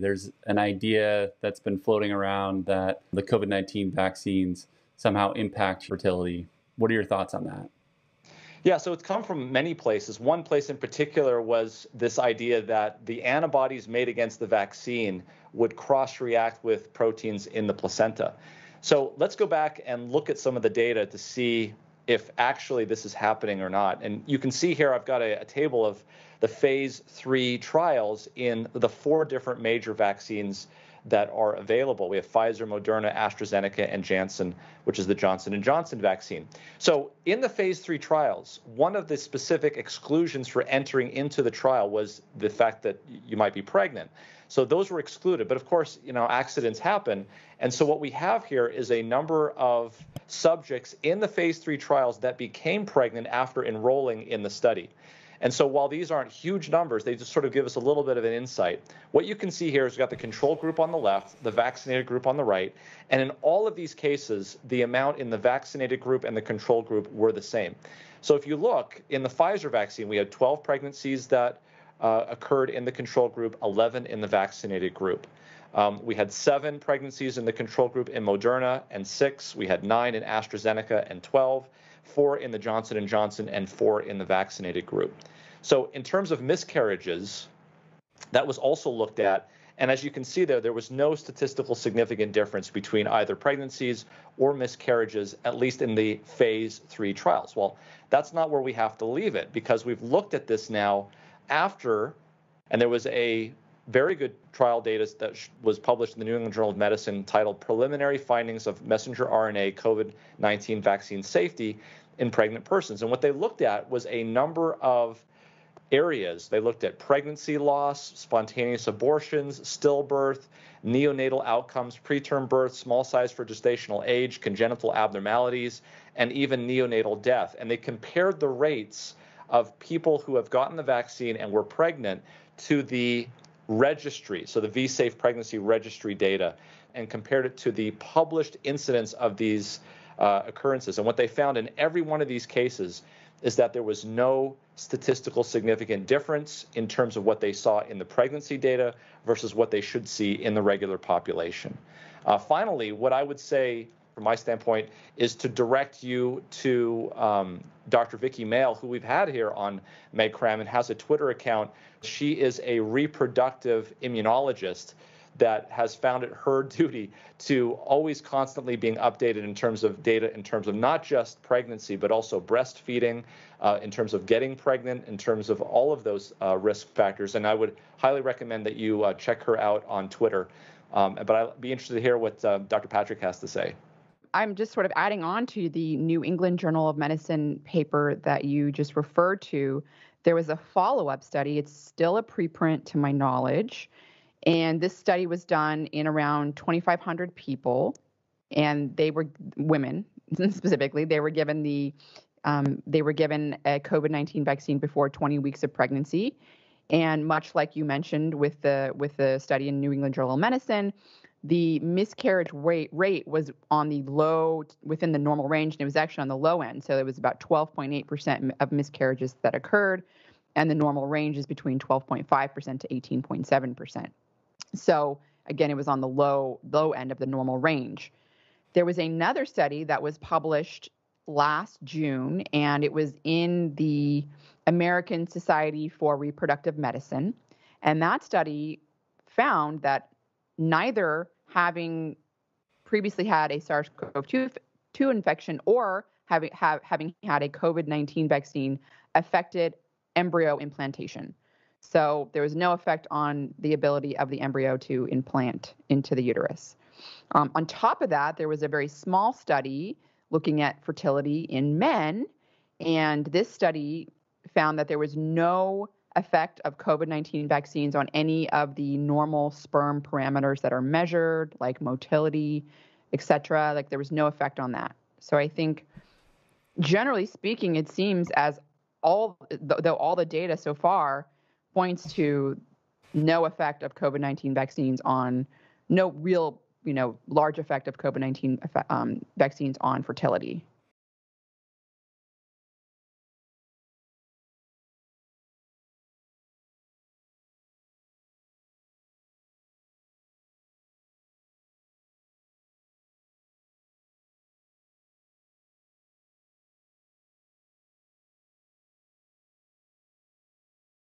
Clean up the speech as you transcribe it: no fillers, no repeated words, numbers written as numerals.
There's an idea that's been floating around that the COVID-19 vaccines somehow impact fertility. What are your thoughts on that? Yeah, so it's come from many places. One place in particular was this idea that the antibodies made against the vaccine would cross-react with proteins in the placenta. So let's go back and look at some of the data to see if actually this is happening or not. And you can see here I've got a table of the phase 3 trials in the 4 different major vaccines that are available. We have Pfizer, Moderna, AstraZeneca, and Janssen, which is the Johnson and Johnson vaccine. So in the phase 3 trials, one of the specific exclusions for entering into the trial was the fact that you might be pregnant. So those were excluded. But of course, you know, accidents happen. And so what we have here is a number of subjects in the phase 3 trials that became pregnant after enrolling in the study. And so while these aren't huge numbers, they just sort of give us a little bit of an insight. What you can see here is we've got the control group on the left, the vaccinated group on the right, and in all of these cases, the amount in the vaccinated group and the control group were the same. So if you look, in the Pfizer vaccine, we had 12 pregnancies that occurred in the control group, 11 in the vaccinated group. We had 7 pregnancies in the control group in Moderna and 6. We had 9 in AstraZeneca and 12. 4 in the Johnson and Johnson, and 4 in the vaccinated group. So in terms of miscarriages, that was also looked at. And as you can see there, there was no statistical significant difference between either pregnancies or miscarriages, at least in the phase 3 trials. Well, that's not where we have to leave it, because we've looked at this now after, and there was a very good trial data that was published in the New England Journal of Medicine titled Preliminary Findings of Messenger RNA COVID-19 Vaccine Safety in Pregnant Persons. And what they looked at was a number of areas. They looked at pregnancy loss, spontaneous abortions, stillbirth, neonatal outcomes, preterm birth, small size for gestational age, congenital abnormalities, and even neonatal death. And they compared the rates of people who have gotten the vaccine and were pregnant to the registry, so the V-safe pregnancy registry data, and compared it to the published incidence of these occurrences. And what they found in every one of these cases is that there was no statistical significant difference in terms of what they saw in the pregnancy data versus what they should see in the regular population. Finally, what I would say from my standpoint is to direct you to Dr. Vicky Mail, who we've had here on MedCram and has a Twitter account. She is a reproductive immunologist that has found it her duty to always constantly being updated in terms of data, in terms of not just pregnancy, but also breastfeeding, in terms of getting pregnant, in terms of all of those risk factors. And I would highly recommend that you check her out on Twitter. But I'll be interested to hear what Dr. Patrick has to say. I'm just sort of adding on to the New England Journal of Medicine paper that you just referred to. There was a follow-up study. It's still a preprint to my knowledge. And this study was done in around 2,500 people, and they were women specifically. They were given a COVID-19 vaccine before 20 weeks of pregnancy. And much like you mentioned with the study in New England Journal of Medicine, the miscarriage rate was on the low, within the normal range, and it was actually on the low end. So it was about 12.8% of miscarriages that occurred, and the normal range is between 12.5% to 18.7%. So again, it was on the low end of the normal range. There was another study that was published last June, and it was in the American Society for Reproductive Medicine, and that study found that neither having previously had a SARS-CoV-2 infection or having had a COVID-19 vaccine affected embryo implantation. So there was no effect on the ability of the embryo to implant into the uterus. On top of that, there was a very small study looking at fertility in men, and this study found that there was no effect of COVID-19 vaccines on any of the normal sperm parameters that are measured, like motility, et cetera. Like, there was no effect on that. So I think, generally speaking, it seems as though all the data so far points to no effect of COVID-19 vaccines on, no real, large effect of COVID-19 vaccines on fertility.